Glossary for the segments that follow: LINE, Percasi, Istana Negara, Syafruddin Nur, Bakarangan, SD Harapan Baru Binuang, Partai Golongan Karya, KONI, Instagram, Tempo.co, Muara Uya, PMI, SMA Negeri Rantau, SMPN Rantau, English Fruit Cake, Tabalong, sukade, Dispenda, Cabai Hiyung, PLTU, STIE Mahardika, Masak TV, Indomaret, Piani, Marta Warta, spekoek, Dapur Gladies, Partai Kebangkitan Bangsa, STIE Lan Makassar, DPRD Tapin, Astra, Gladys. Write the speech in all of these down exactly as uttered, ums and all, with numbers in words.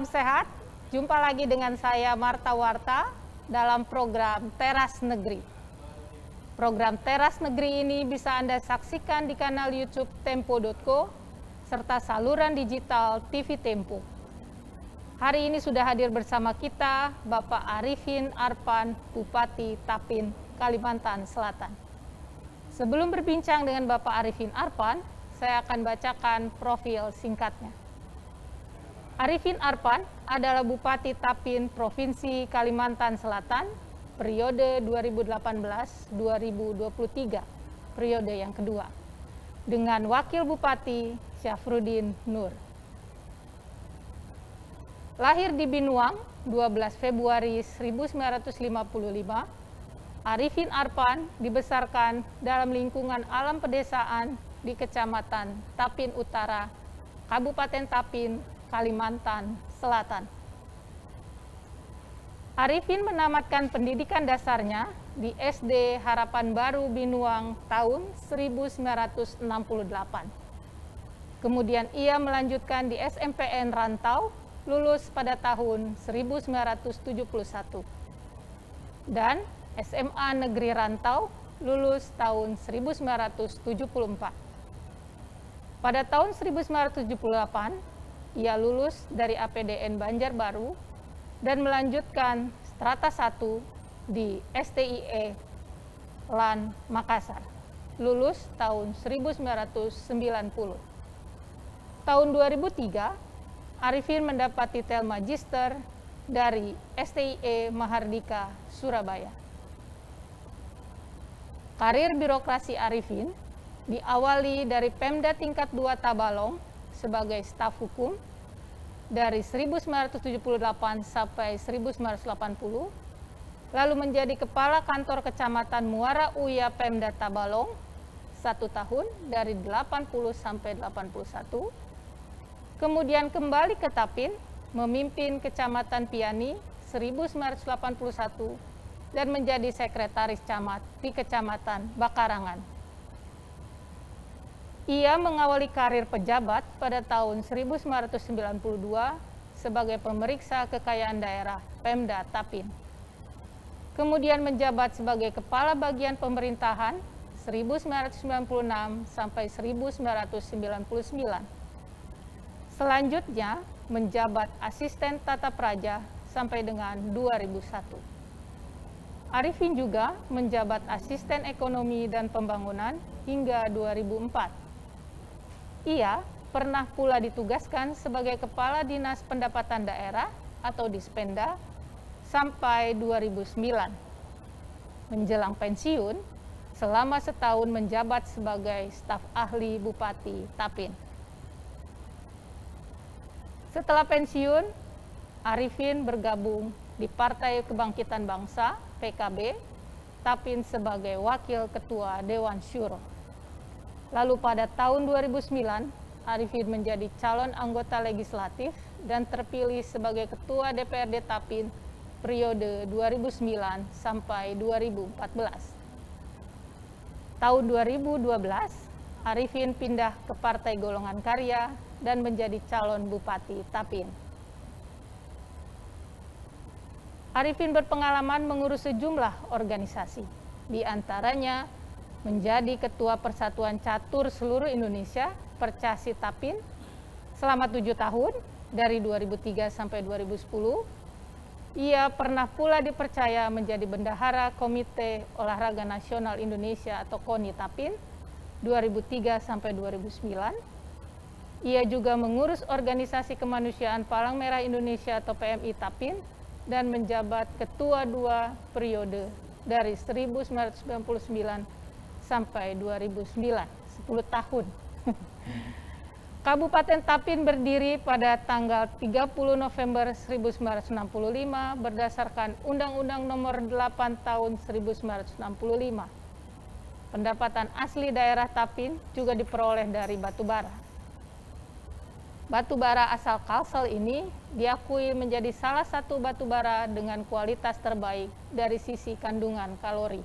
Salam sehat, jumpa lagi dengan saya Marta Warta dalam program Teras Negeri. Program Teras Negeri ini bisa Anda saksikan di kanal YouTube Tempo titik co serta saluran digital T V Tempo. Hari ini sudah hadir bersama kita Bapak Arifin Arpan, Bupati Tapin, Kalimantan Selatan. Sebelum berbincang dengan Bapak Arifin Arpan, saya akan bacakan profil singkatnya. Arifin Arpan adalah Bupati Tapin Provinsi Kalimantan Selatan periode dua ribu delapan belas dua ribu dua puluh tiga, periode yang kedua, dengan Wakil Bupati Syafruddin Nur. Lahir di Binuang dua belas Februari seribu sembilan ratus lima puluh lima, Arifin Arpan dibesarkan dalam lingkungan alam pedesaan di Kecamatan Tapin Utara, Kabupaten Tapin, Kalimantan Selatan. Arifin menamatkan pendidikan dasarnya di S D Harapan Baru Binuang tahun seribu sembilan ratus enam puluh delapan. Kemudian ia melanjutkan di S M P N Rantau, lulus pada tahun seribu sembilan ratus tujuh puluh satu. Dan S M A Negeri Rantau, lulus tahun seribu sembilan ratus tujuh puluh empat. Pada tahun seribu sembilan ratus tujuh puluh delapan, ia lulus dari A P D N Banjarbaru dan melanjutkan strata satu di S T I E Lan Makassar, lulus tahun seribu sembilan ratus sembilan puluh. Tahun dua ribu tiga, Arifin mendapat titel magister dari S T I E Mahardika, Surabaya. Karir birokrasi Arifin diawali dari Pemda tingkat dua Tabalong sebagai staf hukum dari seribu sembilan ratus tujuh puluh delapan sampai seribu sembilan ratus delapan puluh, lalu menjadi kepala kantor Kecamatan Muara Uya Pemda Tabalong satu tahun dari delapan puluh sampai delapan puluh satu, kemudian kembali ke Tapin memimpin Kecamatan Piani seribu sembilan ratus delapan puluh satu dan menjadi sekretaris camat di Kecamatan Bakarangan. Ia mengawali karir pejabat pada tahun seribu sembilan ratus sembilan puluh dua sebagai pemeriksa kekayaan daerah Pemda Tapin. Kemudian menjabat sebagai kepala bagian pemerintahan seribu sembilan ratus sembilan puluh enam sampai seribu sembilan ratus sembilan puluh sembilan. Selanjutnya menjabat asisten tata praja sampai dengan dua ribu satu. Arifin juga menjabat asisten ekonomi dan pembangunan hingga dua ribu empat. Ia pernah pula ditugaskan sebagai Kepala Dinas Pendapatan Daerah atau Dispenda sampai dua ribu sembilan. Menjelang pensiun, selama setahun menjabat sebagai staf ahli Bupati Tapin. Setelah pensiun, Arifin bergabung di Partai Kebangkitan Bangsa, P K B, Tapin sebagai Wakil Ketua Dewan Syuro. Lalu pada tahun dua ribu sembilan, Arifin menjadi calon anggota legislatif dan terpilih sebagai Ketua D P R D Tapin periode dua ribu sembilan sampai dua ribu empat belas. Tahun dua ribu dua belas, Arifin pindah ke Partai Golongan Karya dan menjadi calon Bupati Tapin. Arifin berpengalaman mengurus sejumlah organisasi, di antaranya menjadi Ketua Persatuan Catur Seluruh Indonesia, Percasi Tapin, selama tujuh tahun, dari dua ribu tiga sampai dua ribu sepuluh. Ia pernah pula dipercaya menjadi Bendahara Komite Olahraga Nasional Indonesia atau KONI Tapin, dua ribu tiga sampai dua ribu sembilan. Ia juga mengurus Organisasi Kemanusiaan Palang Merah Indonesia atau P M I Tapin, dan menjabat Ketua dua periode dari seribu sembilan ratus sembilan puluh sembilan sampai dua ribu sembilan, sepuluh tahun. Kabupaten Tapin berdiri pada tanggal tiga puluh November seribu sembilan ratus enam puluh lima berdasarkan Undang-Undang Nomor delapan Tahun seribu sembilan ratus enam puluh lima. Pendapatan asli daerah Tapin juga diperoleh dari batubara. Batubara asal Kalsel ini diakui menjadi salah satu batubara dengan kualitas terbaik dari sisi kandungan kalori.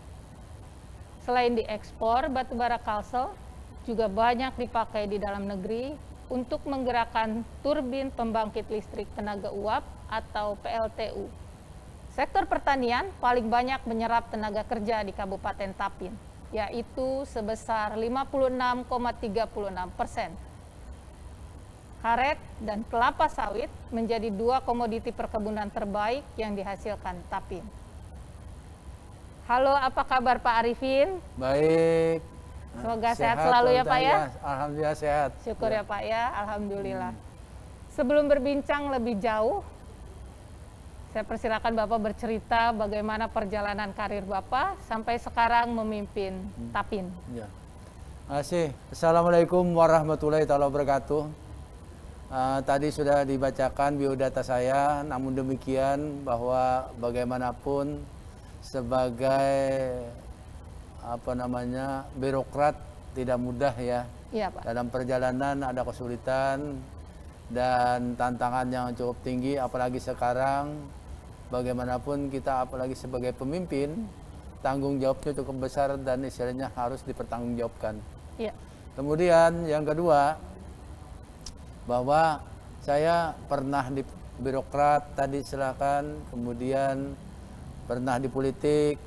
Selain diekspor, batubara Kalsel juga banyak dipakai di dalam negeri untuk menggerakkan turbin pembangkit listrik tenaga uap atau P L T U. Sektor pertanian paling banyak menyerap tenaga kerja di Kabupaten Tapin, yaitu sebesar lima puluh enam koma tiga puluh enam persen. Karet dan kelapa sawit menjadi dua komoditi perkebunan terbaik yang dihasilkan Tapin. Halo, apa kabar Pak Arifin? Baik. Semoga sehat, sehat selalu ya Pak ya? Alhamdulillah sehat. Syukur ya, ya Pak ya, Alhamdulillah. Hmm. Sebelum berbincang lebih jauh, saya persilakan Bapak bercerita bagaimana perjalanan karir Bapak sampai sekarang memimpin hmm. Tapin. Ya. Terima kasih. Assalamualaikum warahmatullahi wabarakatuh. Uh, tadi sudah dibacakan biodata saya, namun demikian bahwa bagaimanapun sebagai apa namanya birokrat tidak mudah ya. Iya, Pak. Dalam perjalanan ada kesulitan dan tantangan yang cukup tinggi, apalagi sekarang bagaimanapun kita apalagi sebagai pemimpin tanggung jawabnya cukup besar dan istilahnya harus dipertanggungjawabkan. Iya. Kemudian yang kedua, bahwa saya pernah di birokrat tadi silakan, kemudian pernah di politik.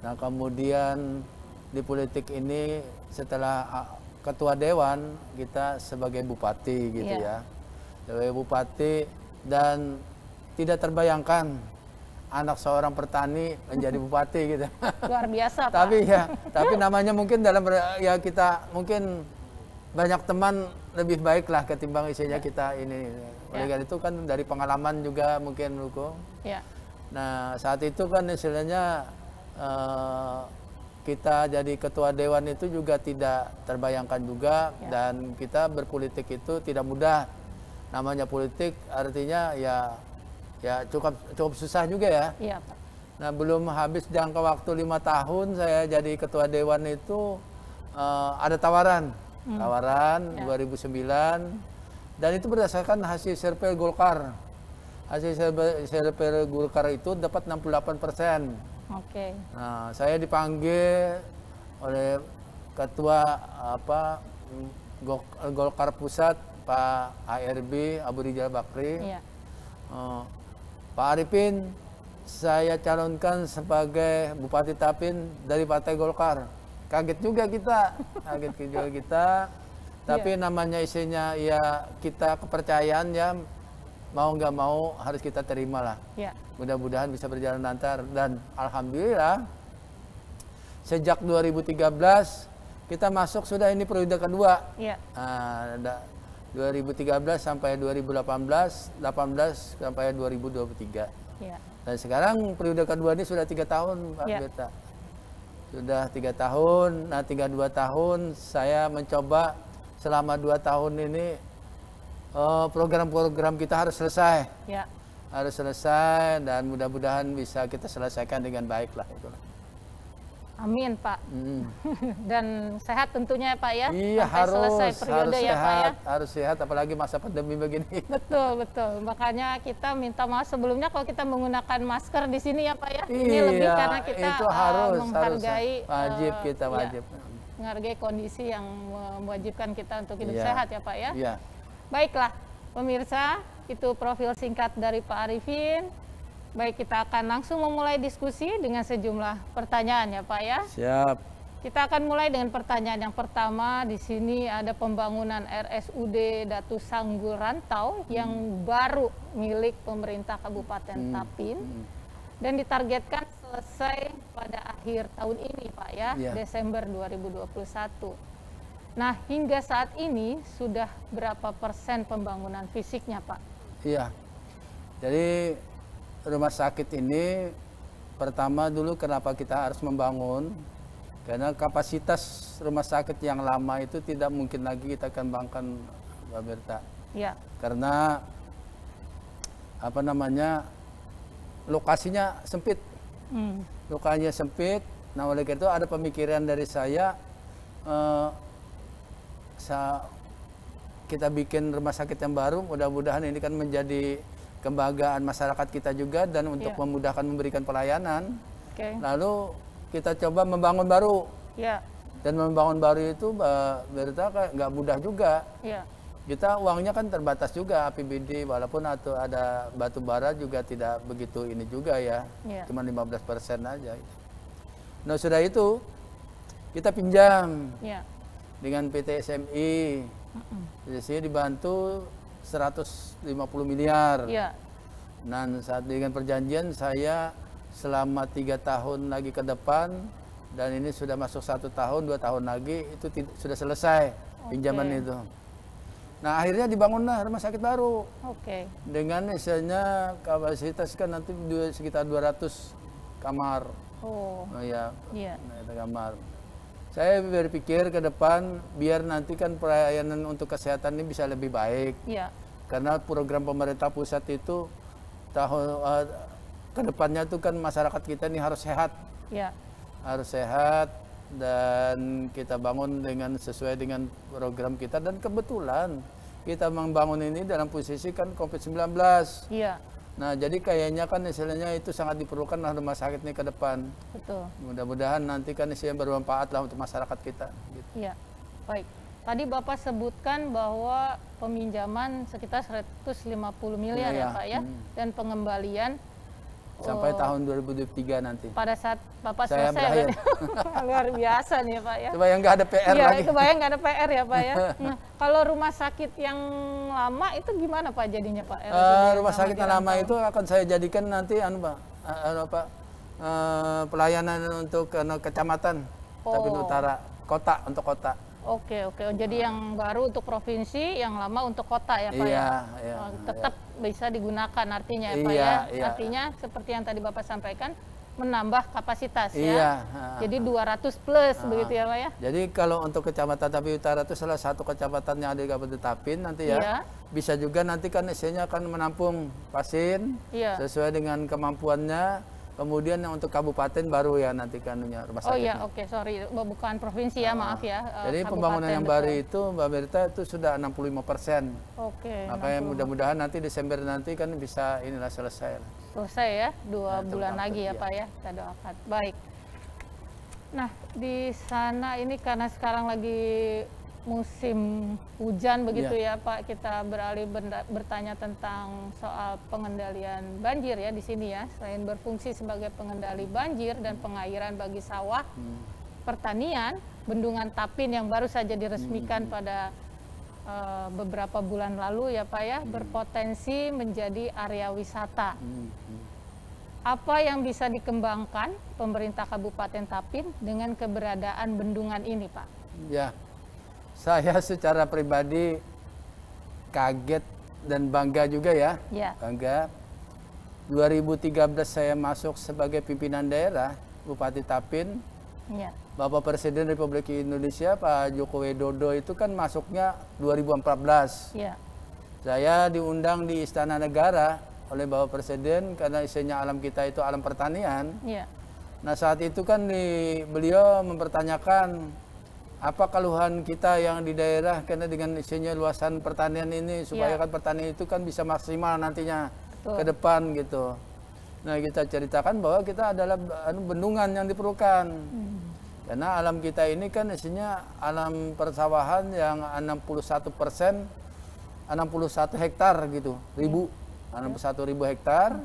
Nah, kemudian di politik ini setelah ketua dewan kita sebagai bupati gitu yeah. ya. Sebagai bupati, dan tidak terbayangkan anak seorang petani menjadi bupati gitu. Luar biasa, Pak. Tapi ya, tapi namanya mungkin dalam ya kita mungkin banyak teman lebih baiklah ketimbang isinya ya. Kita ini. Oleh ya. Itu kan dari pengalaman juga mungkin Luko. Ya. Nah saat itu kan istilahnya uh, kita jadi ketua dewan itu juga tidak terbayangkan juga ya. Dan kita berpolitik itu tidak mudah. Namanya politik artinya ya ya cukup cukup susah juga ya. Ya Pak. Nah belum habis jangka waktu lima tahun saya jadi ketua dewan itu uh, ada tawaran. Tawaran ya. dua ribu sembilan dan itu berdasarkan hasil survei Golkar. Hasil survei Golkar itu dapat enam puluh delapan persen. Oke. Okay. Nah, saya dipanggil oleh ketua apa Golkar pusat Pak A R B Abu Rijal Bakri. Ya. Uh, Pak Arifin, saya calonkan sebagai Bupati Tapin dari Partai Golkar. Kaget juga kita, kaget juga kita, tapi yeah. namanya isinya ya kita kepercayaan ya mau nggak mau harus kita terima lah. Yeah. Mudah-mudahan bisa berjalan lancar dan alhamdulillah sejak dua ribu tiga belas kita masuk sudah ini periode kedua. Yeah. Nah, dua ribu tiga belas sampai dua ribu delapan belas, delapan belas sampai dua ribu dua puluh tiga. Yeah. Dan sekarang periode kedua ini sudah tiga tahun Pak yeah. Beta. Sudah tiga tahun, nah tiga dua tahun saya mencoba selama dua tahun ini program-program uh, kita harus selesai, ya. harus selesai dan mudah-mudahan bisa kita selesaikan dengan baik lah itulah. Amin Pak. Hmm. Dan sehat tentunya ya Pak ya. Iya harus. Selesai periode harus ya sehat, Pak ya. Harus sehat, apalagi masa pandemi begini. Betul betul. Makanya kita minta maaf sebelumnya kalau kita menggunakan masker di sini ya Pak ya. Iya, ini lebih karena kita itu harus, uh, menghargai harus, wajib kita wajib. Ya, menghargai kondisi yang mewajibkan kita untuk hidup ya. Sehat ya Pak ya. Iya. Baiklah pemirsa, itu profil singkat dari Pak Arifin. Baik, kita akan langsung memulai diskusi dengan sejumlah pertanyaan ya Pak ya. Siap. Kita akan mulai dengan pertanyaan yang pertama. Di sini ada pembangunan R S U D Datu Sanggul Rantau hmm. yang baru milik pemerintah Kabupaten hmm. Tapin. Hmm. Dan ditargetkan selesai pada akhir tahun ini Pak ya, yeah. Desember dua ribu dua puluh satu. Nah hingga saat ini sudah berapa persen pembangunan fisiknya Pak? Iya, jadi rumah sakit ini pertama dulu kenapa kita harus membangun karena kapasitas rumah sakit yang lama itu tidak mungkin lagi kita kembangkan Mbak Berta ya. Karena apa namanya lokasinya sempit hmm. lokasinya sempit. Nah oleh itu ada pemikiran dari saya eh, sa kita bikin rumah sakit yang baru, mudah-mudahan ini kan menjadi kebanggaan masyarakat kita juga dan untuk yeah. memudahkan memberikan pelayanan. Okay. Lalu kita coba membangun baru. Yeah. Dan membangun baru itu Mbak Berta nggak mudah juga. Yeah. kita uangnya kan terbatas juga A P B D, walaupun atau ada batu bara juga tidak begitu ini juga ya, yeah. Cuma lima belas persen aja. Nah sudah itu kita pinjam yeah. dengan P T S M I, mm-mm. di sini dibantu seratus lima puluh miliar. Yeah. Nah saat dengan perjanjian saya selama tiga tahun lagi ke depan, dan ini sudah masuk satu tahun dua tahun lagi itu sudah selesai okay. pinjaman itu. Nah akhirnya dibangunlah rumah sakit baru, okay. dengan misalnya kapasitas kan nanti sekitar dua ratus kamar, oh, oh ya, yeah. nah, kamar. Saya berpikir ke depan biar nanti kan pelayanan untuk kesehatan ini bisa lebih baik, yeah. karena program pemerintah pusat itu tahun uh, kedepannya itu kan masyarakat kita ini harus sehat, yeah. harus sehat. Dan kita bangun dengan sesuai dengan program kita, dan kebetulan kita membangun ini dalam posisi kan COVID sembilan belas. Iya. Nah, jadi kayaknya kan istilahnya itu sangat diperlukan lah rumah sakit ini ke depan. Betul. Mudah-mudahan nanti kan isinya bermanfaat lah untuk masyarakat kita. Gitu. Iya. Baik. Tadi Bapak sebutkan bahwa peminjaman sekitar seratus lima puluh miliar ya, ya Pak ya, hmm. dan pengembalian sampai oh. tahun dua ribu dua puluh tiga nanti. Pada saat Bapak saya selesai, luar biasa nih Pak ya. Kebayang nggak ada P R ya, lagi. Kebayang nggak ada P R ya Pak ya. Nah, kalau rumah sakit yang lama itu gimana Pak jadinya Pak? Uh, jadinya rumah sakit yang lama itu akan saya jadikan nanti anu Pak, anu, Pak uh, pelayanan untuk anu, kecamatan oh. Tapin Utara, kota untuk kota. Oke oke, jadi yang baru untuk provinsi, yang lama untuk kota ya Pak iya, ya? Iya, tetap iya. bisa digunakan artinya ya Pak iya, ya? Iya. Artinya seperti yang tadi Bapak sampaikan, menambah kapasitas iya, ya? Iya. Jadi dua ratus plus iya. begitu ya Pak ya? Jadi kalau untuk Kecamatan Tapin Utara itu salah satu kecamatan yang ada di Kabupaten Tapin nanti ya, iya. bisa juga nanti kan isinya akan menampung pasien iya. sesuai dengan kemampuannya. Kemudian yang untuk kabupaten baru ya nanti kanunya rumah sakit. Oh iya, oke, okay, sorry, bukan provinsi ya, nah, maaf ya. Jadi pembangunan yang betul. baru itu, Mbak Berta itu sudah enam puluh lima persen. Oke. Okay, makanya mudah-mudahan nanti Desember nanti kan bisa inilah selesai. Selesai ya, dua nah, bulan lagi ya, ya Pak ya, kita doakan. Baik. Nah di sana ini karena sekarang lagi musim hujan begitu ya, ya Pak, kita beralih bertanya tentang soal pengendalian banjir ya di sini ya. Selain berfungsi sebagai pengendali banjir dan pengairan bagi sawah, hmm. pertanian, bendungan Tapin yang baru saja diresmikan hmm. pada uh, beberapa bulan lalu ya Pak ya, hmm. berpotensi menjadi area wisata. Hmm. Apa yang bisa dikembangkan pemerintah Kabupaten Tapin dengan keberadaan bendungan ini Pak? Ya. Saya secara pribadi kaget dan bangga juga ya, ya. Bangga. dua ribu tiga belas saya masuk sebagai pimpinan daerah Bupati Tapin. Ya. Bapak Presiden Republik Indonesia Pak Joko Widodo itu kan masuknya dua ribu empat belas. Ya. Saya diundang di Istana Negara oleh Bapak Presiden karena isinya alam kita itu alam pertanian. Ya. Nah saat itu kan di, beliau mempertanyakan apa keluhan kita yang di daerah karena dengan isinya luasan pertanian ini supaya yeah. kan pertanian itu kan bisa maksimal nantinya Betul. ke depan gitu. Nah kita ceritakan bahwa kita adalah bendungan yang diperlukan mm. karena alam kita ini kan isinya alam persawahan yang enam puluh satu persen enam puluh satu hektar gitu ribu yeah. enam puluh satu ribu hektar.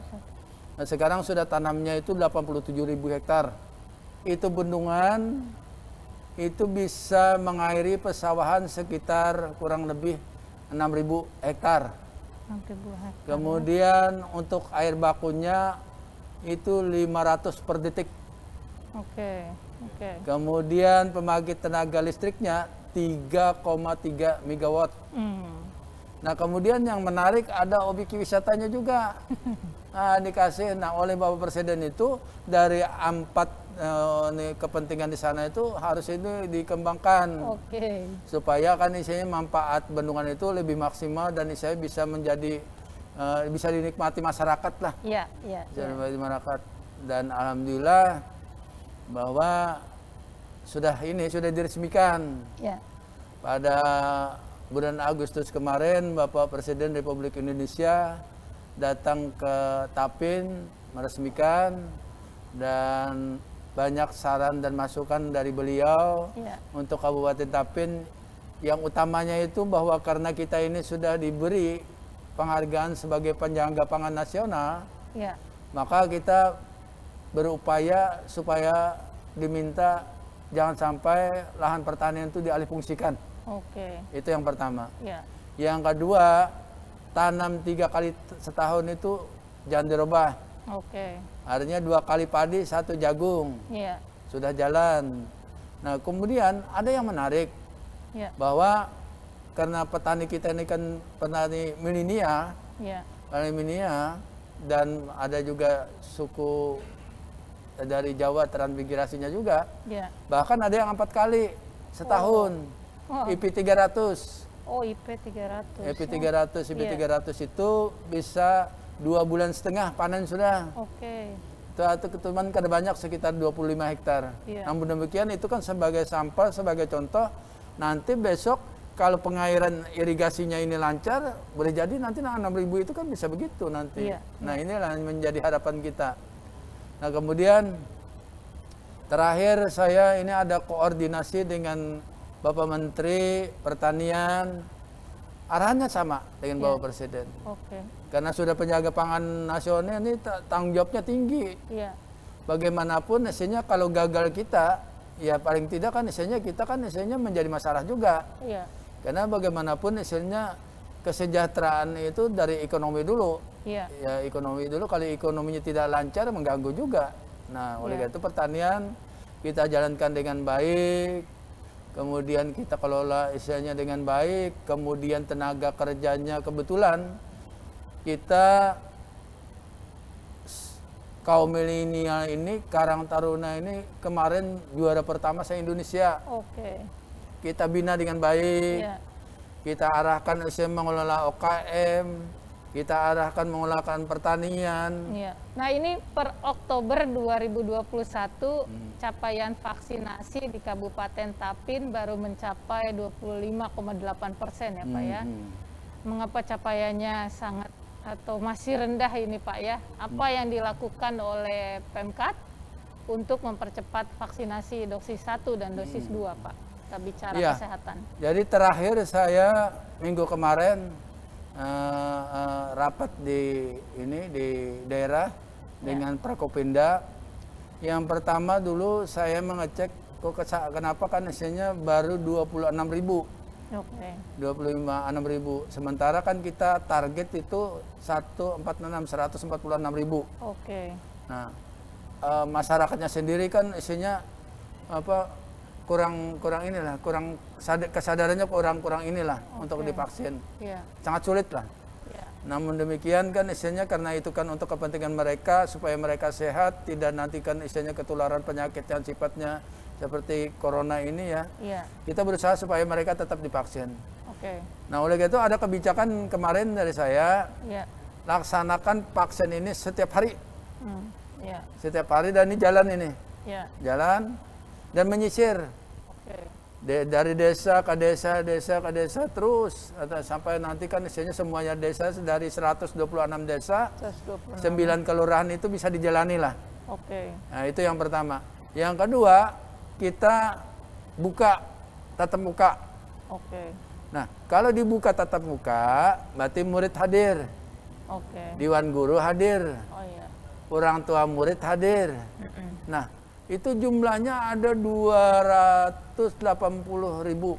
Nah sekarang sudah tanamnya itu delapan puluh tujuh ribu hektar. Itu bendungan itu bisa mengairi pesawahan sekitar kurang lebih enam ribu hektar. Kemudian untuk air bakunya itu lima ratus per detik. Oke, oke. Kemudian pembangkit tenaga listriknya tiga koma tiga megawatt. Mm. Nah, kemudian yang menarik ada objek wisatanya juga. Nah, dikasih nah oleh Bapak Presiden itu dari empat ini kepentingan di sana itu harus itu dikembangkan okay. supaya kan isinya manfaat bendungan itu lebih maksimal dan isinya bisa menjadi uh, bisa dinikmati masyarakat lah yeah, yeah, bisa dinikmati yeah. masyarakat. Dan alhamdulillah bahwa sudah ini sudah diresmikan yeah. pada bulan Agustus kemarin. Bapak Presiden Republik Indonesia datang ke Tapin meresmikan, dan banyak saran dan masukan dari beliau ya. Untuk Kabupaten Tapin Yang utamanya itu bahwa karena kita ini sudah diberi penghargaan sebagai penjaga pangan nasional, ya, maka kita berupaya supaya diminta jangan sampai lahan pertanian itu dialihfungsikan. Oke. Itu yang pertama. Ya. Yang kedua, tanam tiga kali setahun itu jangan dirubah. Oke. Artinya dua kali padi, satu jagung. Ya. Sudah jalan. Nah, kemudian ada yang menarik. Ya. Bahwa karena petani kita ini kan petani milenial, ya, petani milenial, dan ada juga suku dari Jawa transmigrasinya juga, ya, bahkan ada yang empat kali setahun. Oh. Oh. I P tiga ratus. Oh, I P tiga ratus. I P tiga ratus, oh. I P tiga ratus ya, itu bisa dua bulan setengah panen sudah. Oke. Okay. Itu ketemuan kada banyak, sekitar dua puluh lima hektar. Ya. Namun demikian itu kan sebagai sampel, sebagai contoh. Nanti besok kalau pengairan irigasinya ini lancar, boleh jadi nanti enam ribu itu kan bisa begitu nanti. Iya. Nah, inilah menjadi harapan kita. Nah, kemudian terakhir saya ini ada koordinasi dengan Bapak Menteri Pertanian. Arahannya sama dengan iya, Bapak Presiden. Oke. Karena sudah penjaga pangan nasional ini tanggung jawabnya tinggi. Iya. Bagaimanapun hasilnya kalau gagal kita, ya paling tidak kan isinya kita kan isinya menjadi masalah juga. Iya. Karena bagaimanapun isinya kesejahteraan itu dari ekonomi dulu. Iya. Ya ekonomi dulu, kalau ekonominya tidak lancar mengganggu juga. Nah, oleh iya, itu pertanian kita jalankan dengan baik, kemudian kita kelola isinya dengan baik, kemudian tenaga kerjanya kebetulan kita kaum milenial ini, Karang Taruna ini kemarin juara pertama se-Indonesia. Oke. Kita bina dengan baik, ya, kita arahkan usia mengelola O K M, kita arahkan mengelola pertanian. Ya. Nah ini per Oktober dua ribu dua puluh satu hmm. capaian vaksinasi di Kabupaten Tapin baru mencapai dua puluh lima koma delapan persen ya Pak hmm. ya. Mengapa capaiannya sangat atau masih rendah ini Pak ya, apa yang dilakukan oleh Pemkat untuk mempercepat vaksinasi dosis satu dan dosis hmm. dua Pak, kita bicara ya, kesehatan. Jadi terakhir saya minggu kemarin uh, uh, rapat di ini di daerah ya, dengan Prakopinda. Yang pertama dulu saya mengecek kok kenapa kan isinya baru dua puluh enam ribu. Okay. dua puluh lima enam ribu, sementara kan kita target itu seratus empat puluh enam ribu. Okay. Nah, e, masyarakatnya sendiri kan isinya apa kurang kurang inilah, kurang kesadarannya kurang kurang inilah okay, untuk divaksin. Yeah. Sangat sulit lah. Yeah. Namun demikian kan isinya karena itu kan untuk kepentingan mereka supaya mereka sehat, tidak nantikan isinya ketularan penyakit yang sifatnya seperti corona ini ya, ya, kita berusaha supaya mereka tetap divaksin. Oke. Nah oleh itu ada kebijakan kemarin dari saya, ya, laksanakan vaksin ini setiap hari, hmm. ya, setiap hari, dan ini jalan ini, ya, jalan dan menyisir. Oke. De dari desa ke desa, desa ke desa terus, atau sampai nanti kan isinya semuanya desa dari seratus dua puluh enam desa, seratus dua puluh enam. sembilan kelurahan itu bisa dijalani lah. Oke. Nah itu yang pertama. Yang kedua, kita buka tatap muka. Oke. Nah, kalau dibuka tatap muka, berarti murid hadir. Oke. Dewan guru hadir. Oh iya. Orang tua murid hadir. Mm-mm. Nah, itu jumlahnya ada dua ratus delapan puluh ribu.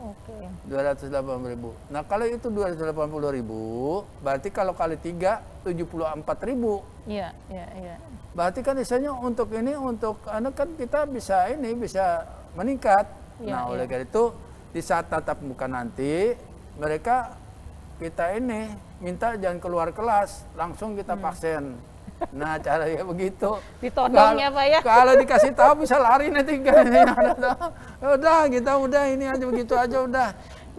Oke. dua ratus delapan puluh ribu. Nah, kalau itu dua ratus delapan puluh ribu, berarti kalau kali tiga, tujuh puluh empat ribu. Iya, iya, iya. Berarti kan misalnya untuk ini, untuk anak kan kita bisa ini, bisa meningkat. Ya, nah, ya, oleh karena itu, di saat tatap muka nanti, mereka kita ini minta jangan keluar kelas, langsung kita hmm. vaksin. Nah, caranya begitu. Ditodongnya Pak ya? Kalau dikasih tahu bisa lari nanti. Udah, kita udah ini aja, begitu aja udah.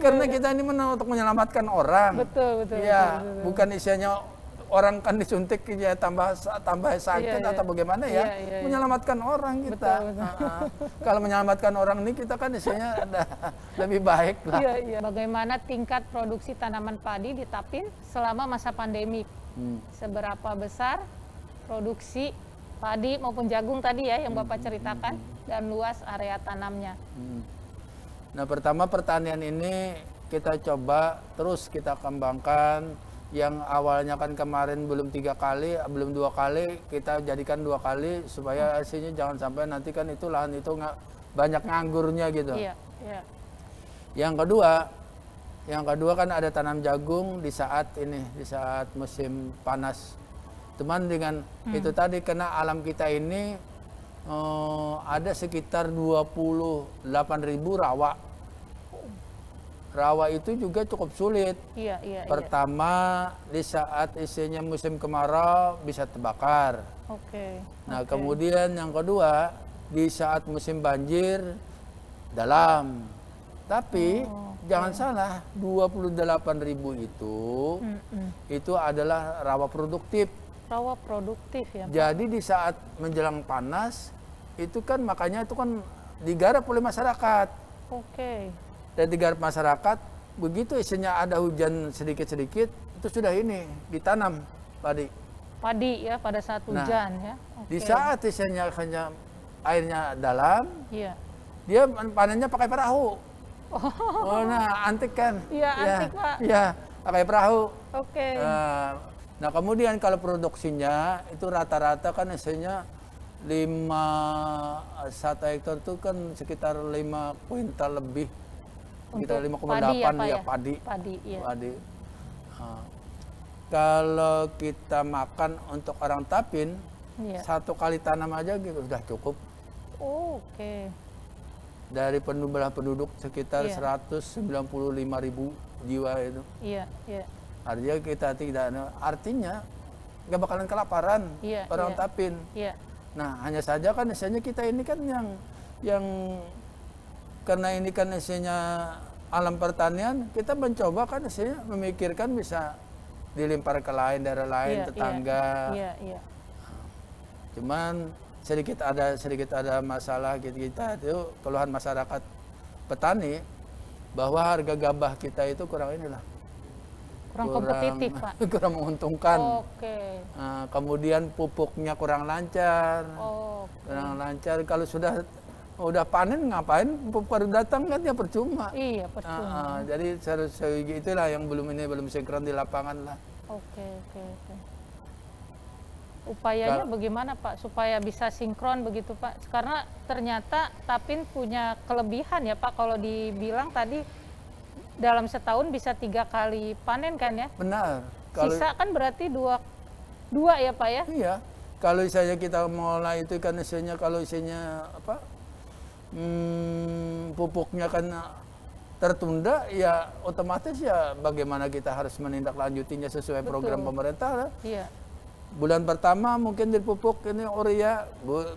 Karena kita ini untuk menyelamatkan orang. Betul, betul. Ya, betul, betul. Bukan isinya orang kan disuntik ya tambah tambah sakit yeah, yeah, atau bagaimana ya, yeah, yeah, yeah, menyelamatkan orang kita. Betul, betul. Uh-huh. Kalau menyelamatkan orang ini kita kan isinya ada lebih baik lah. Yeah, yeah. Bagaimana tingkat produksi tanaman padi di Tapin selama masa pandemi? Hmm. Seberapa besar produksi padi maupun jagung tadi ya yang Bapak ceritakan, dan luas area tanamnya? Hmm. Nah, pertama pertanian ini kita coba terus kita kembangkan. Yang awalnya kan kemarin belum tiga kali, belum dua kali, kita jadikan dua kali supaya hasilnya jangan sampai nanti kan itu lahan itu nggak banyak nganggurnya gitu. Iya, iya. Yang kedua, yang kedua kan ada tanam jagung di saat ini, di saat musim panas. Cuman dengan hmm. itu tadi kena alam kita ini eh, ada sekitar dua puluh delapan ribu rawa. Rawa itu juga cukup sulit. Iya, iya, Pertama, iya. di saat isinya musim kemarau bisa terbakar. Oke. Nah, okay. kemudian yang kedua, di saat musim banjir dalam. Tapi oh, okay. jangan salah, dua puluh delapan ribu itu mm -mm. itu adalah rawa produktif. Rawa produktif ya. Pak? Jadi di saat menjelang panas itu kan makanya itu kan digarap oleh masyarakat. Oke. Okay. Dan digarap masyarakat, begitu isinya ada hujan sedikit-sedikit, itu sudah ini, ditanam padi. Padi ya, pada saat hujan nah, ya. Okay. Di saat isinya hanya airnya dalam, yeah. dia panennya pakai perahu. Oh, oh nah antik kan. Iya, yeah, yeah. antik Pak. Iya, yeah, pakai perahu. Oke. Okay. Nah, nah kemudian kalau produksinya, itu rata-rata kan isinya, lima, satu hektar itu kan sekitar lima kuintal lebih. Kita lima koma delapan ya, ya padi. Padi, iya. padi. Nah, kalau kita makan untuk orang Tapin, iya. satu kali tanam aja gitu sudah cukup. Oh, oke. Okay. Dari jumlah penduduk sekitar iya. seratus sembilan puluh lima ribu jiwa itu. Iya, iya. Artinya kita tidak, artinya nggak bakalan kelaparan iya, orang iya. Tapin. Iya. Nah, hanya saja kan misalnya kita ini kan yang yang karena ini kan isinya alam pertanian, kita mencoba kan isinya memikirkan bisa dilempar ke lain, daerah lain, yeah, tetangga. Yeah, yeah, yeah. Cuman sedikit ada sedikit ada masalah kita itu keluhan masyarakat petani bahwa harga gabah kita itu kurang inilah. Kurang, kurang kompetitif, Pak. Kurang menguntungkan. Okay. Nah, kemudian pupuknya kurang lancar. Oh, okay. Kurang lancar kalau sudah udah panen ngapain baru datang kan ya percuma. Iya percuma. Uh, uh, jadi seharusnya itulah yang belum ini belum sinkron di lapangan lah. Oke oke oke. Upayanya Kal bagaimana Pak supaya bisa sinkron begitu Pak? Karena ternyata Tapin punya kelebihan ya Pak kalau dibilang tadi dalam setahun bisa tiga kali panen kan ya? Benar. Kalau sisa kan berarti dua dua ya Pak ya? Iya. Kalau misalnya kita mulai itu kan isinya kalau isinya apa? Hmm, pupuknya kan tertunda ya otomatis ya bagaimana kita harus menindaklanjutinya sesuai Betul. program pemerintah iya. bulan pertama mungkin di pupuk ini urea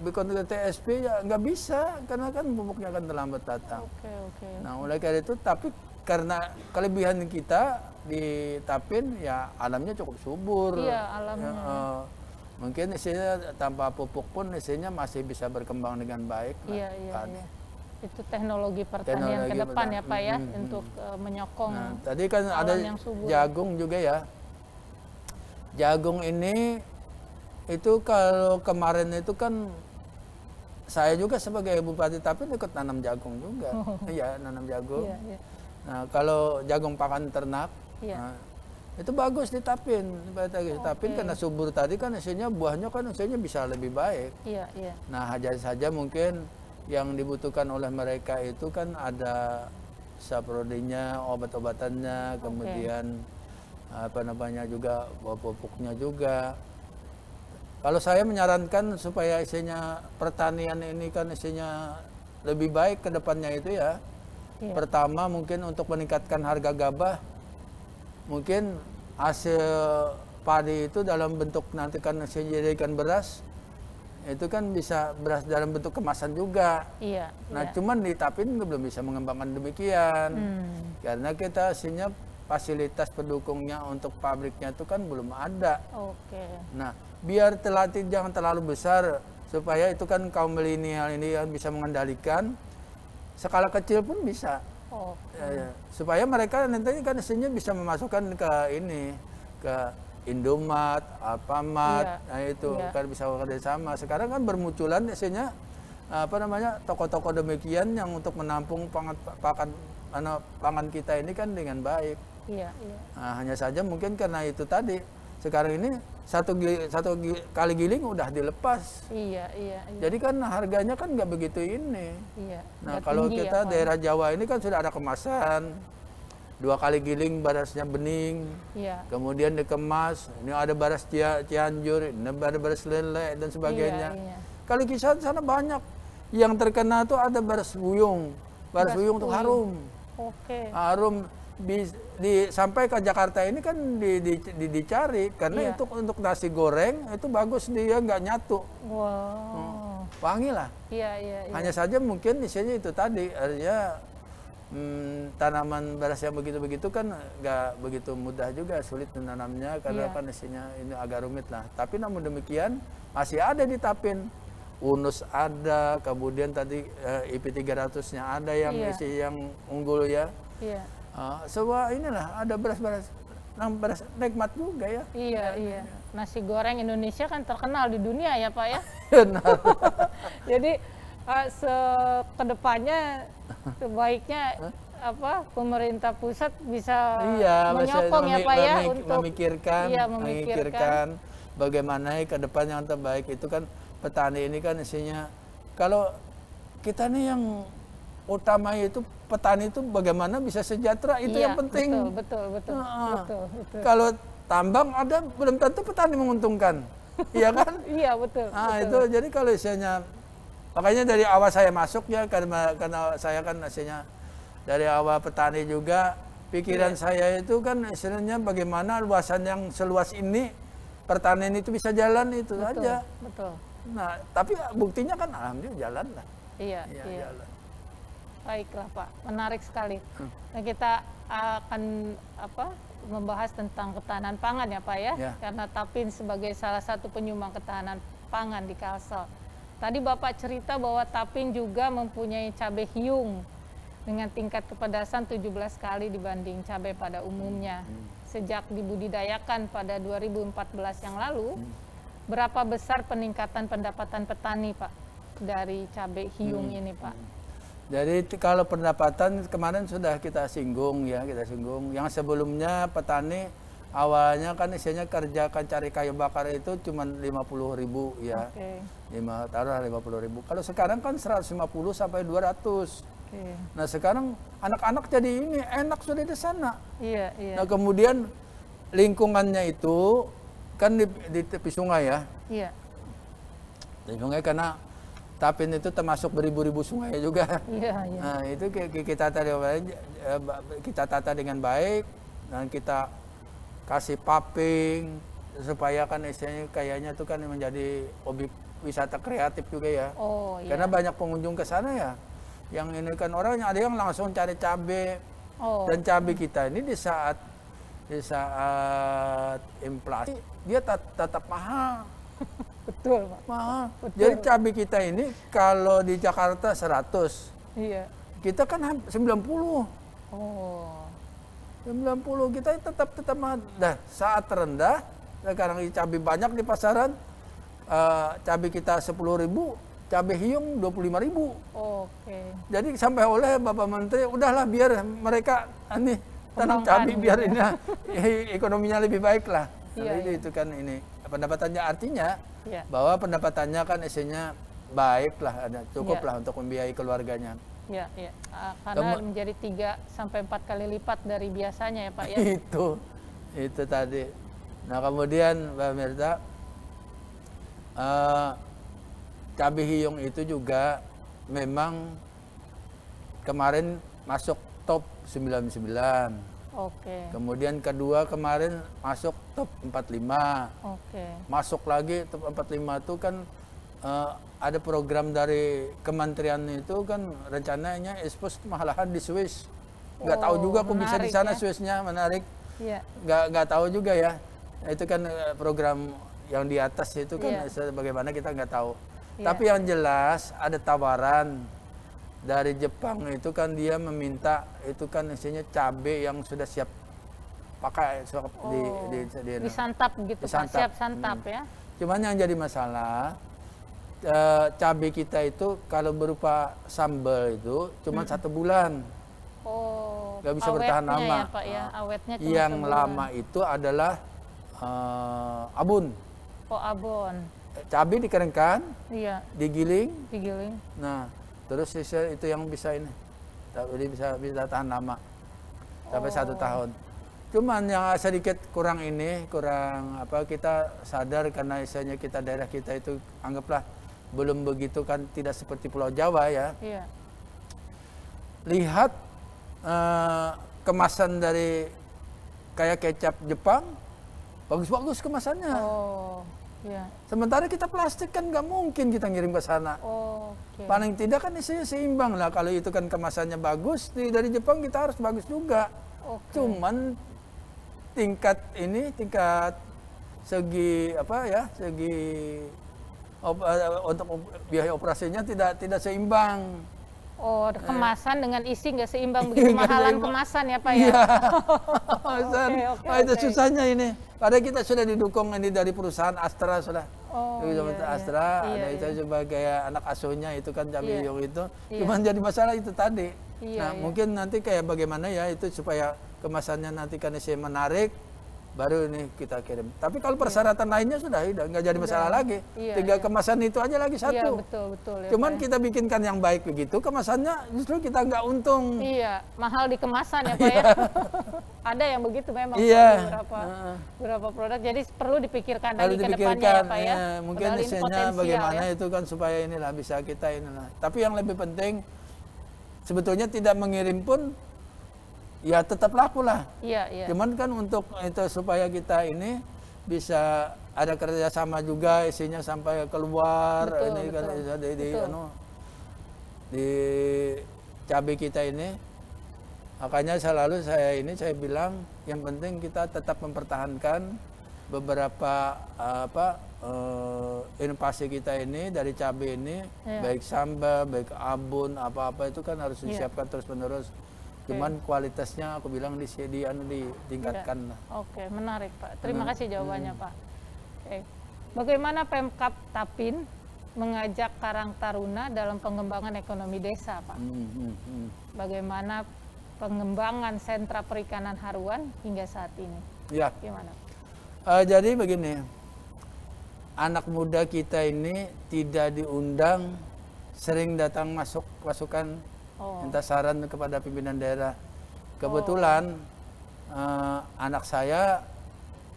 bikin T S P ya nggak bisa karena kan pupuknya akan terlambat datang okay, okay. Nah oleh karena itu tapi karena kelebihan kita di Tapin ya alamnya cukup subur iya alamnya ya, uh, mungkin isinya tanpa pupuk pun isinya masih bisa berkembang dengan baik. Iya, iya, iya. Itu teknologi pertanian ke depan ya Pak ya, mm-hmm. untuk uh, menyokong nah, tadi kan ada jagung juga ya. Jagung ini, itu kalau kemarin itu kan, saya juga sebagai Bupati Tapin ikut nanam jagung juga. Iya, nanam jagung. Iya, iya. Nah, kalau jagung pakan ternak, iya. nah, itu bagus di Tapin, di Tapin okay. karena subur tadi kan isinya buahnya kan isinya bisa lebih baik. Iya, iya. Nah, hanya saja mungkin yang dibutuhkan oleh mereka itu kan ada saprodinya, obat-obatannya, okay. kemudian apa namanya juga pupuknya juga. Kalau saya menyarankan supaya isinya pertanian ini kan isinya lebih baik ke depannya itu ya. Iya. Pertama mungkin untuk meningkatkan harga gabah mungkin hasil padi itu dalam bentuk nanti kan dijadikan beras itu kan bisa beras dalam bentuk kemasan juga. Iya. Nah, iya. cuman di Tapin belum bisa mengembangkan demikian. Hmm. Karena kita hasilnya fasilitas pendukungnya untuk pabriknya itu kan belum ada. Oke. Okay. Nah, biar telatih jangan terlalu besar supaya itu kan kaum milenial ini yang bisa mengendalikan skala kecil pun bisa. Okay. Ya, ya. Supaya mereka nanti kan isinya bisa memasukkan ke ini ke Indomaret, Alfamart, iya, nah itu iya. kan bisa bekerja sama. Sekarang kan bermunculan isinya apa namanya toko-toko demikian yang untuk menampung pangan pangan pangan kita ini kan dengan baik. Iya, iya. Nah, hanya saja mungkin karena itu tadi sekarang ini satu satu kali giling udah dilepas. Iya, iya. iya. Jadi kan harganya kan nggak begitu ini. Iya. Nah kalau kita ya, daerah Jawa ini kan sudah ada kemasan dua kali giling barasnya bening, iya. kemudian dikemas. Ini ada baras Cianjur, ini ada baras Lele dan sebagainya. Iya, iya. Kalau kisah sana banyak yang terkena itu ada Beras Buyung, Beras Buyung untuk harum, okay. harum di, di sampai ke Jakarta ini kan di, di, di, dicari karena yeah. itu untuk nasi goreng itu bagus dia nggak nyatu, wow. hmm, wangi lah. Yeah, yeah, yeah. Hanya saja mungkin isinya itu tadi artinya hmm, tanaman beras yang begitu-begitu kan nggak begitu mudah juga sulit menanamnya karena yeah. kan isinya ini agak rumit lah. Tapi namun demikian masih ada di Tapin. Unus ada, kemudian tadi eh, I P tiga ratus-nya ada yang yeah. isi yang unggul ya. Iya. Yeah. Uh, Semua inilah ada beras-beras, beras nikmat juga ya. Iya, ya, iya. Ya. Nasi goreng Indonesia kan terkenal di dunia ya Pak ya. Jadi uh, sekedepannya sebaiknya apa pemerintah pusat bisa iya, menyokong ya Pak ya untuk memikirkan, iya, memikirkan bagaimana ke depan yang terbaik itu kan. Petani ini kan isinya, kalau kita nih yang utama itu petani itu bagaimana bisa sejahtera itu iya, yang penting. Betul, betul, betul, nah, betul, betul. Kalau tambang ada belum tentu petani menguntungkan, iya kan? Iya betul. Nah betul. Itu jadi kalau isinya, makanya dari awal saya masuk ya karena karena saya kan isinya dari awal petani juga pikiran iya. saya itu kan istilahnya bagaimana luasan yang seluas ini pertanian itu bisa jalan itu saja. Betul. Betul. Nah, tapi buktinya kan alhamdulillah jalan lah. Iya, ya, iya. Jalan. Baiklah Pak, menarik sekali. Hmm. Nah, kita akan apa membahas tentang ketahanan pangan ya Pak ya, ya. Karena Tapin sebagai salah satu penyumbang ketahanan pangan di Kalsel. Tadi Bapak cerita bahwa Tapin juga mempunyai cabai hiyung dengan tingkat kepedasan tujuh belas kali dibanding cabai pada umumnya. Hmm. Sejak dibudidayakan pada dua ribu empat belas yang lalu, hmm. berapa besar peningkatan pendapatan petani, Pak, dari cabai hiyung hmm. ini, Pak? Jadi kalau pendapatan kemarin sudah kita singgung ya, kita singgung. Yang sebelumnya petani awalnya kan isinya kerjakan cari kayu bakar itu cuma lima puluh ribu ya. Okay. lima taruh lima puluh ribu. Kalau sekarang kan seratus lima puluh sampai dua ratus. Okay. Nah, sekarang anak-anak jadi ini enak sudah di sana. Iya, iya. Nah, kemudian lingkungannya itu kan di, di tepi sungai ya, iya. di sungai karena Tapin itu termasuk beribu-ribu sungai juga. Iya, iya. Nah, itu kita tata kita tata dengan baik dan kita kasih paving supaya kan istilahnya kayaknya itu kan menjadi objek wisata kreatif juga ya. Oh, iya. Karena banyak pengunjung ke sana ya, yang ini kan orang ada yang langsung cari cabai oh. dan cabai kita ini di saat di saat inflasi dia tetap mahal. Betul, Pak. Mahal. Betul. Jadi cabai kita ini kalau di Jakarta seratus. Iya. Kita kan sembilan puluh. Oh. sembilan puluh kita tetap tetap mahal. Nah, saat rendah sekarang cabai banyak di pasaran. Uh, cabai kita sepuluh ribu, cabai hiyung dua puluh lima ribu. Oh, oke. Okay. Jadi sampai oleh Bapak Menteri udahlah biar mereka aneh tanam cabai biar ini ekonominya lebih baik lah. Iya, jadi iya. itu kan ini pendapatannya artinya iya. bahwa pendapatannya kan isinya baik lah, cukup iya. lah untuk membiayai keluarganya. Iya, iya. Karena Kem menjadi tiga sampai empat kali lipat dari biasanya ya Pak ya. Itu, itu tadi. Nah kemudian Mbak Mirta, uh, cabai hiyung itu juga memang kemarin masuk top sembilan puluh sembilan. Oke. Kemudian kedua kemarin masuk top empat puluh lima. Oke. Masuk lagi top empat puluh lima itu kan uh, ada program dari kementerian itu kan rencananya ekspos malahan di Swiss. Nggak oh, tahu juga aku menarik, bisa di sana ya? Swissnya menarik. Iya. Nggak nggak tahu juga ya. Itu kan program yang di atas itu kan yeah. bagaimana kita nggak tahu. Yeah. Tapi yang jelas ada tawaran. Dari Jepang itu kan dia meminta itu kan isinya cabai yang sudah siap pakai siap oh, di, di, di, di disantap gitu, disantap. Siap santap hmm. ya. Cuman yang jadi masalah uh, cabai kita itu kalau berupa sambal itu cuma hmm. satu bulan. Oh, nggak bisa bertahan lama. Ya, Pak, ya. Awetnya cuma yang lama itu adalah uh, abon. Oh, abon. Cabai dikeringkan, iya. digiling, digiling. Nah, terus sisa itu yang bisa ini, jadi bisa bisa tahan lama sampai oh. satu tahun. Cuman yang sedikit kurang ini, kurang apa kita sadar karena isanya kita daerah kita itu anggaplah belum begitu kan, tidak seperti Pulau Jawa ya. Iya. Lihat eh, kemasan dari kayak kecap Jepang, bagus-bagus kemasannya. Oh. Ya. Sementara kita plastik kan nggak mungkin kita ngirim ke sana. Oh, okay. Paling tidak kan isinya seimbang lah. Kalau itu kan kemasannya bagus, dari Jepang kita harus bagus juga. Okay. Cuman tingkat ini, tingkat segi apa ya, segi op, uh, untuk op, biaya operasinya tidak tidak seimbang. Oh, kemasan eh. dengan isi nggak seimbang, begitu mahalan kemasan ya Pak ya. Iya. Kemasan. Okay, okay, oh, itu okay. susahnya ini. Padahal kita sudah didukung ini dari perusahaan Astra sudah. Oh, iya, Astra iya, ada iya. itu sebagai anak asuhnya itu kan Cabai Hiyung iya. itu. Iya. Cuman jadi masalah itu tadi. Iya, nah, iya. mungkin nanti kayak bagaimana ya itu supaya kemasannya nanti kan isi menarik baru ini kita kirim. Tapi kalau persyaratan iya. lainnya sudah tidak nggak jadi masalah udah. lagi. Iya, Tiga iya. kemasan itu aja lagi satu. Iya, betul, betul, ya, cuman Pak. kita bikinkan yang baik begitu, kemasannya justru kita nggak untung. Iya, mahal di kemasan ya Pak ya. Ada yang begitu memang iya. beberapa uh. beberapa produk. Jadi perlu dipikirkan lagi ke depannya ya Pak ya. ya. Mungkin isinya bagaimana ya. itu kan supaya inilah bisa kita inilah. Tapi yang lebih penting sebetulnya tidak mengirim pun ya tetap laku lah. Iya, iya. Cuman kan untuk itu supaya kita ini bisa ada kerjasama juga isinya sampai keluar betul, ini betul. kan di, di, anu, di cabai kita ini. Makanya selalu saya ini saya bilang yang penting kita tetap mempertahankan beberapa apa uh, inovasi kita ini dari cabai ini iya. baik sambal, baik abon, apa-apa itu kan harus disiapkan iya. terus-menerus. Cuman okay. kualitasnya aku bilang di di ditingkatkan. Oke, okay, menarik Pak. Terima hmm. kasih jawabannya hmm. Pak. Okay. Bagaimana Pemkab Tapin mengajak Karang Taruna dalam pengembangan ekonomi desa Pak? Hmm, hmm, hmm. Bagaimana pengembangan sentra perikanan Haruan hingga saat ini? Ya. Gimana? Uh, jadi begini, anak muda kita ini tidak diundang, sering datang masuk masukan. Oh. Minta saran kepada pimpinan daerah. Kebetulan oh. eh, anak saya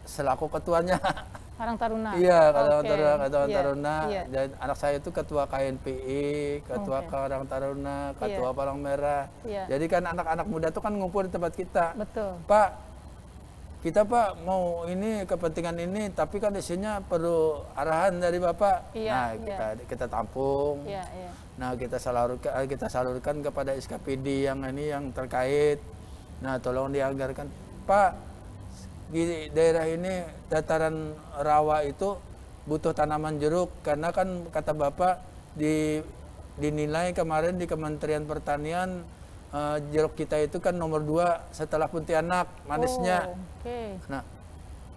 selaku ketuanya Karang Taruna. Iya, Karang okay. Taruna, Karang yeah. Taruna. Yeah. Dan anak saya itu ketua K N P I, ketua okay. Karang Taruna, ketua yeah. Palang Merah. Yeah. Jadi kan anak-anak muda itu kan ngumpul di tempat kita. Betul. Pak, kita Pak mau ini kepentingan ini, tapi kan isinya perlu arahan dari Bapak. Yeah. Nah, kita yeah. kita tampung. Yeah, yeah. Nah, kita salurkan, kita salurkan kepada S K P D yang ini yang terkait. Nah, tolong dianggarkan. Pak, di daerah ini dataran rawa itu butuh tanaman jeruk. Karena kan kata Bapak di, dinilai kemarin di Kementerian Pertanian uh, jeruk kita itu kan nomor dua setelah Pontianak manisnya. Oh, okay. Nah,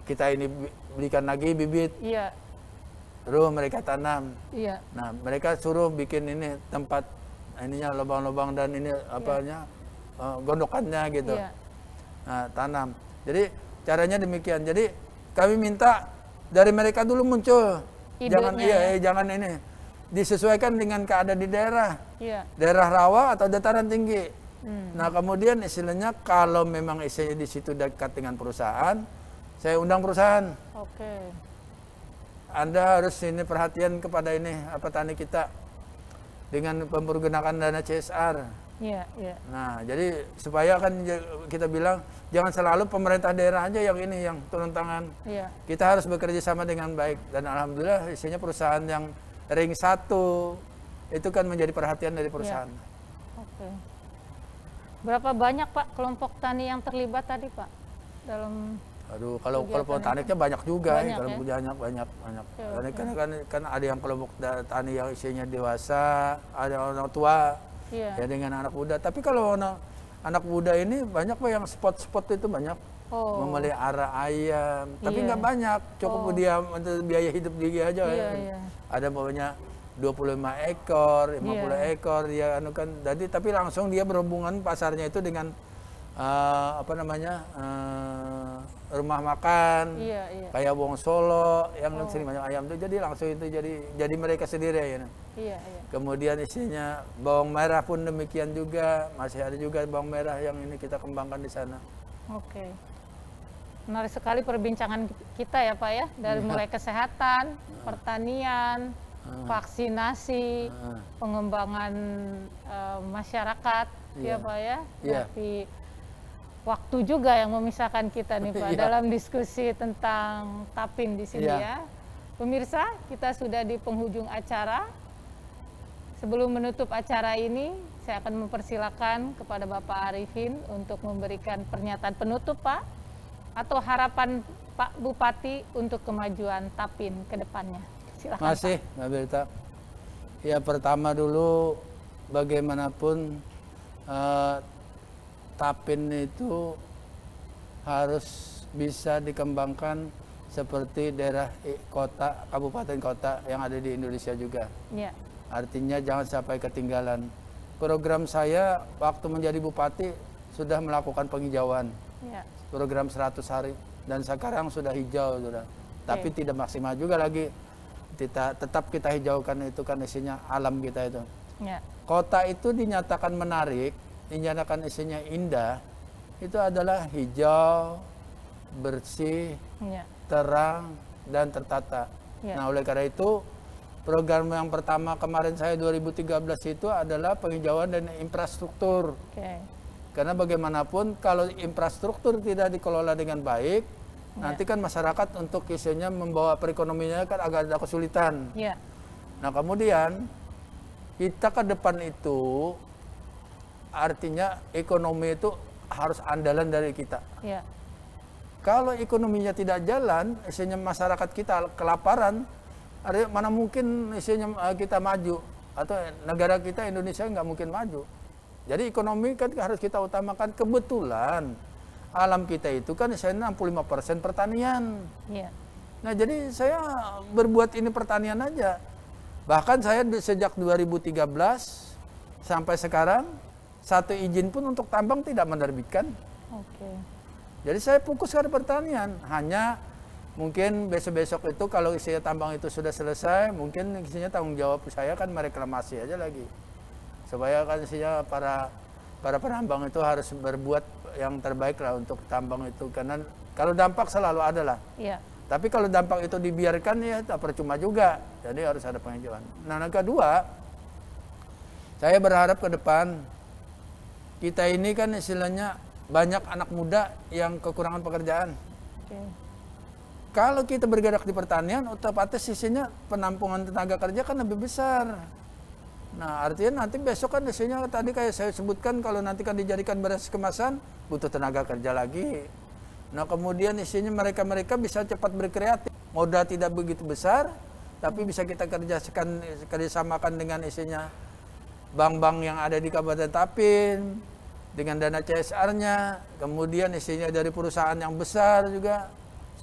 kita ini belikan lagi bibit. Iya. Terus mereka tanam, iya. nah mereka suruh bikin ini tempat ininya lubang-lubang dan ini apanya iya. uh, gondokannya gitu, iya. nah, tanam. Jadi caranya demikian. Jadi kami minta dari mereka dulu muncul, Hidupnya, jangan iya, ya. eh, jangan ini disesuaikan dengan keadaan di daerah, iya. daerah rawa atau dataran tinggi. Hmm. Nah kemudian istilahnya kalau memang isinya di situ dekat dengan perusahaan, saya undang perusahaan. Oke. Okay. Anda harus ini perhatian kepada ini petani kita dengan mempergunakan dana C S R. Iya, iya. Nah, jadi supaya kan kita bilang jangan selalu pemerintah daerah aja yang ini yang turun tangan. Iya. Kita harus bekerja sama dengan baik dan alhamdulillah isinya perusahaan yang ring satu itu kan menjadi perhatian dari perusahaan. Iya. Oke. Berapa banyak Pak kelompok tani yang terlibat tadi Pak dalam? Aduh, kalau kelompok taniknya banyak juga, banyak, ya. kalau ya? banyak banyak banyak. Karena kan, kan kan ada yang kelompok tani yang isinya dewasa, ada orang tua, ya, ya dengan anak muda. Tapi kalau anak, anak muda ini banyak pak yang spot-spot itu banyak, oh. memelihara ayam. Tapi nggak ya. banyak, cukup oh. dia biaya hidup dia aja. Ya, ya. Ya. Ada banyak dua puluh lima ekor, lima puluh yeah. ekor dia anu kan. Jadi tapi langsung dia berhubungan pasarnya itu dengan uh, apa namanya? Uh, rumah makan. Yeah, yeah. Kayak Wong Solo yang oh. sering banyak ayam itu, jadi langsung itu jadi jadi mereka sendiri ya. Yeah, yeah. Kemudian isinya bawang merah pun demikian juga, masih ada juga bawang merah yang ini kita kembangkan di sana. Oke. Okay. Menarik sekali perbincangan kita ya Pak ya, dari yeah. mulai kesehatan, pertanian, vaksinasi, uh, pengembangan uh, masyarakat, iya. ya Pak ya, iya. tapi waktu juga yang memisahkan kita nih Pak iya. dalam diskusi tentang Tapin di sini iya. ya. Pemirsa, kita sudah di penghujung acara. Sebelum menutup acara ini, saya akan mempersilahkan kepada Bapak Arifin untuk memberikan pernyataan penutup Pak, atau harapan Pak Bupati untuk kemajuan Tapin ke depannya. Silahkan, masih Mbak Berita. Ya pertama dulu bagaimanapun eh, Tapin itu harus bisa dikembangkan seperti daerah kota, kabupaten kota yang ada di Indonesia juga. Ya. Artinya jangan sampai ketinggalan. Program saya waktu menjadi bupati sudah melakukan penghijauan. Ya. Program seratus hari dan sekarang sudah hijau sudah. Okay. Tapi tidak maksimal juga lagi. Kita, tetap kita hijaukan itu kan isinya alam kita itu ya. Kota itu dinyatakan menarik, dinyatakan isinya indah, itu adalah hijau, bersih ya. Terang dan tertata ya. Nah oleh karena itu program yang pertama kemarin saya dua ribu tiga belas itu adalah penghijauan dan infrastruktur okay. Karena bagaimanapun kalau infrastruktur tidak dikelola dengan baik nanti kan masyarakat untuk isinya membawa perekonomiannya kan agak ada kesulitan. Yeah. Nah kemudian kita ke depan itu artinya ekonomi itu harus andalan dari kita. Yeah. Kalau ekonominya tidak jalan, isinya masyarakat kita kelaparan, mana mungkin isinya kita maju atau negara kita Indonesia nggak mungkin maju. Jadi ekonomi kan harus kita utamakan kebetulan. Alam kita itu kan saya enam puluh lima persen pertanian. Yeah. Nah jadi saya berbuat ini pertanian aja. Bahkan saya sejak dua ribu tiga belas sampai sekarang satu izin pun untuk tambang tidak menerbitkan. Okay. Jadi saya fokuskan pertanian. Hanya mungkin besok-besok itu kalau isinya tambang itu sudah selesai, mungkin isinya tanggung jawab saya kan mereklamasi aja lagi. Supaya kan isinya para para penambang itu harus berbuat yang terbaik lah untuk tambang itu, karena kalau dampak selalu ada lah ya. Tapi kalau dampak itu dibiarkan ya tak percuma juga, jadi harus ada penghijauan. Nah yang kedua saya berharap ke depan kita ini kan istilahnya banyak anak muda yang kekurangan pekerjaan okay. Kalau kita bergerak di pertanian otomatis sisinya penampungan tenaga kerja kan lebih besar. Nah artinya nanti besok kan isinya tadi kayak saya sebutkan kalau nanti kan dijadikan beras kemasan butuh tenaga kerja lagi. Nah kemudian isinya mereka-mereka bisa cepat berkreatif, modal tidak begitu besar tapi bisa kita kerjakan kerjasamakan dengan isinya bank-bank yang ada di Kabupaten Tapin dengan dana C S R-nya, kemudian isinya dari perusahaan yang besar juga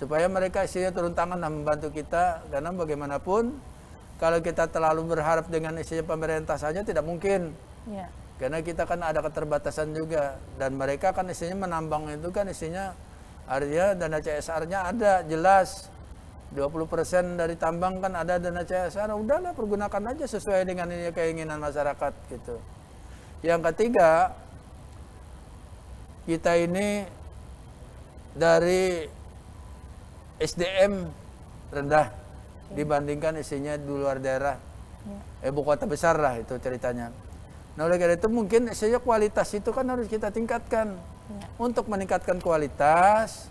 supaya mereka isinya turun tangan dan membantu kita, karena bagaimanapun kalau kita terlalu berharap dengan isinya pemerintah saja tidak mungkin. Ya. Karena kita kan ada keterbatasan juga. Dan mereka kan isinya menambang itu kan isinya artinya dana C S R-nya ada jelas. dua puluh persen dari tambang kan ada dana C S R. Udahlah pergunakan aja sesuai dengan ini keinginan masyarakat gitu. Yang ketiga, kita ini dari S D M rendah dibandingkan isinya di luar daerah ya. Ibu kota besar lah itu ceritanya. Nah oleh karena itu mungkin isinya kualitas itu kan harus kita tingkatkan ya. Untuk meningkatkan kualitas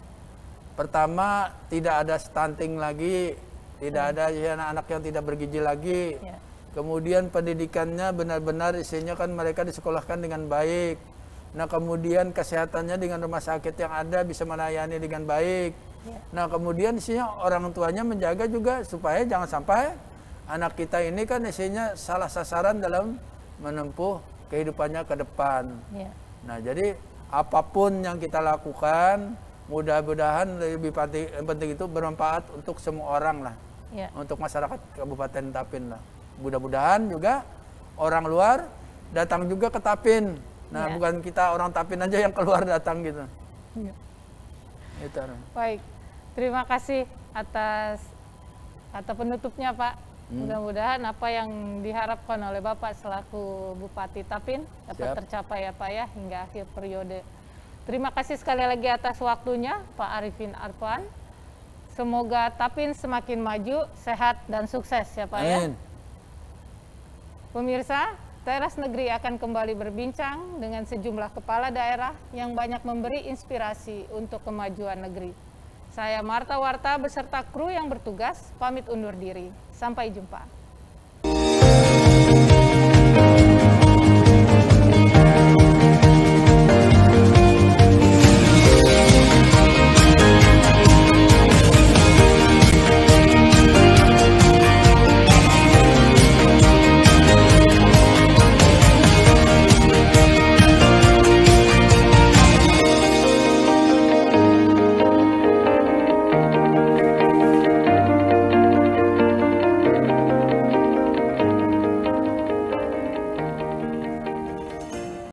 pertama tidak ada stunting lagi, tidak ya. Ada anak-anak yang tidak bergizi lagi ya. Kemudian pendidikannya benar-benar isinya kan mereka disekolahkan dengan baik. Nah kemudian kesehatannya dengan rumah sakit yang ada bisa melayani dengan baik. Nah kemudian isinya orang tuanya menjaga juga supaya jangan sampai anak kita ini kan isinya salah sasaran dalam menempuh kehidupannya ke depan ya. Nah jadi apapun yang kita lakukan mudah-mudahan lebih penting, penting itu bermanfaat untuk semua orang lah ya. Untuk masyarakat Kabupaten Tapin lah mudah-mudahan juga orang luar datang juga ke Tapin. Nah, ya. bukan kita orang Tapin aja yang keluar datang gitu. Ya. Itu. Baik, terima kasih atas atau penutupnya Pak. Hmm. Mudah-mudahan apa yang diharapkan oleh Bapak selaku Bupati Tapin dapat Siap. tercapai ya Pak ya hingga akhir periode. Terima kasih sekali lagi atas waktunya Pak Arifin Arpan. Semoga Tapin semakin maju, sehat dan sukses ya Pak Amin. ya. Pemirsa, Teras Negeri akan kembali berbincang dengan sejumlah kepala daerah yang banyak memberi inspirasi untuk kemajuan negeri. Saya Marta Warta beserta kru yang bertugas pamit undur diri. Sampai jumpa.